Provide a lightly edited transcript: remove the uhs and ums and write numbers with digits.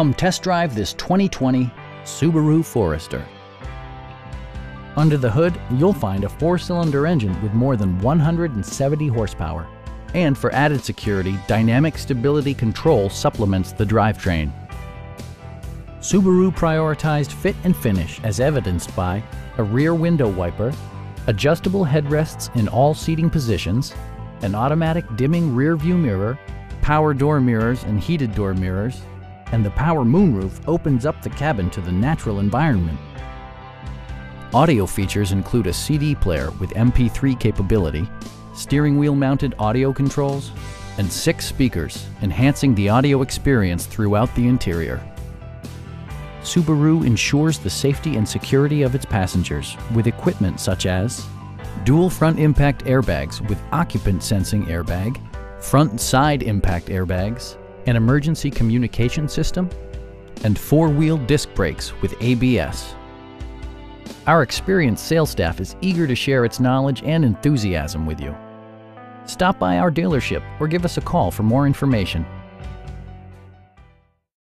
Come test drive this 2020 Subaru Forester. Under the hood, you'll find a 4-cylinder engine with more than 170 horsepower. And for added security, dynamic stability control supplements the drivetrain. Subaru prioritized fit and finish as evidenced by a rear window wiper, adjustable headrests in all seating positions, an automatic dimming rear view mirror, power door mirrors and heated door mirrors, and the power moonroof opens up the cabin to the natural environment. Audio features include a CD player with MP3 capability, steering wheel mounted audio controls, and 6 speakers, enhancing the audio experience throughout the interior. Subaru ensures the safety and security of its passengers with equipment such as dual front impact airbags with occupant sensing airbag, front and side impact airbags, an emergency communication system, and 4-wheel disc brakes with ABS. Our experienced sales staff is eager to share its knowledge and enthusiasm with you. Stop by our dealership or give us a call for more information.